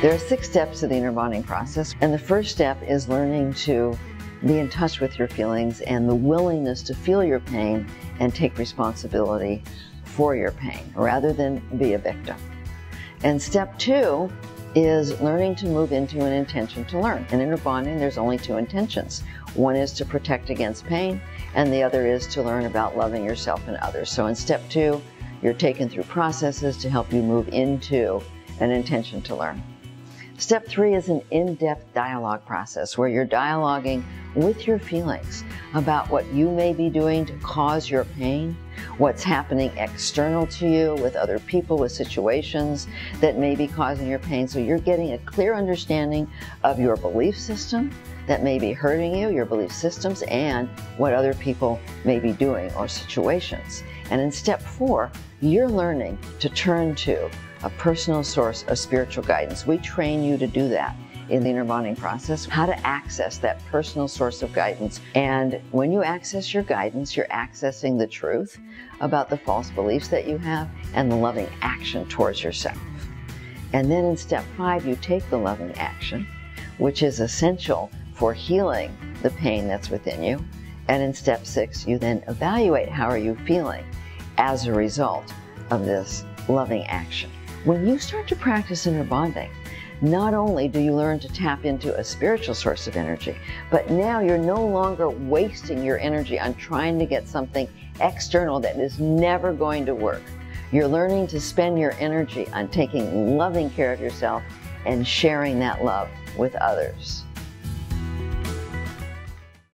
There are 6 steps to the inner bonding process, and the first step is learning to be in touch with your feelings and the willingness to feel your pain and take responsibility for your pain rather than be a victim. And step 2 is learning to move into an intention to learn. In inner bonding, there's only 2 intentions. One is to protect against pain, and the other is to learn about loving yourself and others. So in step 2, you're taken through processes to help you move into an intention to learn. Step 3 is an in-depth dialogue process where you're dialoguing with your feelings about what you may be doing to cause your pain, what's happening external to you, with other people, with situations that may be causing your pain. So you're getting a clear understanding of your belief system that may be hurting you, your belief systems, and what other people may be doing or situations. And in step 4, you're learning to turn to a personal source of spiritual guidance. We train you to do that in the inner bonding process, how to access that personal source of guidance. And when you access your guidance, you're accessing the truth about the false beliefs that you have and the loving action towards yourself. And then in step 5, you take the loving action, which is essential for healing the pain that's within you. And in step 6, you then evaluate how are you feeling as a result of this loving action. When you start to practice inner bonding, not only do you learn to tap into a spiritual source of energy, but now you're no longer wasting your energy on trying to get something external that is never going to work. You're learning to spend your energy on taking loving care of yourself and sharing that love with others.